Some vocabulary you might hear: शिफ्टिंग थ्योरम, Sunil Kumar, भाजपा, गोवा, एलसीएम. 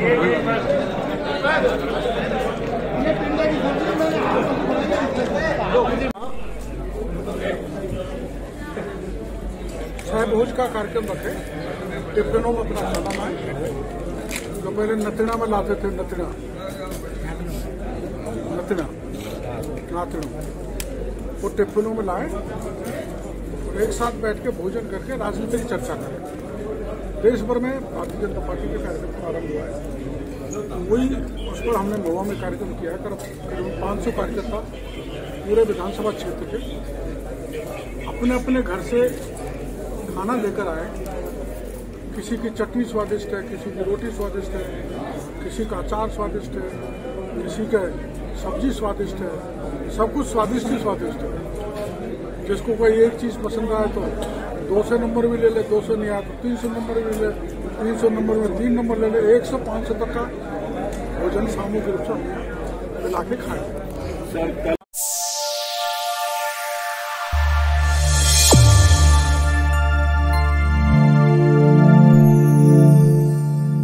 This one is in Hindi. छह भोज का कार्यक्रम रखे, टिफिनों में अपना खाना खाए। तो पहले नतना में लाते थे, नतना नतना नातनों वो टिफिनों में लाए और एक साथ बैठ के भोजन करके राजनीतिक चर्चा करें। देश भर में भारतीय जनता पार्टी के कार्यक्रम प्रारंभ हुआ है, वही उस पर हमने गोवा में कार्यक्रम किया है। करीबन 500 कार्यकर्ता पूरे विधानसभा क्षेत्र के अपने अपने घर से खाना लेकर आए। किसी की चटनी स्वादिष्ट है, किसी की रोटी स्वादिष्ट है, किसी का अचार स्वादिष्ट है, किसी का सब्जी स्वादिष्ट है, सब कुछ स्वादिष्ट ही स्वादिष्ट है। जिसको कोई एक चीज़ पसंद आए तो 200 नंबर भी ले ले, 200 नहीं आया तो 300 नंबर भी ले, 300 नंबर में 3 नंबर ले ले, 100-500 तक का भोजन सामूहिक रूप से मिला के खाए।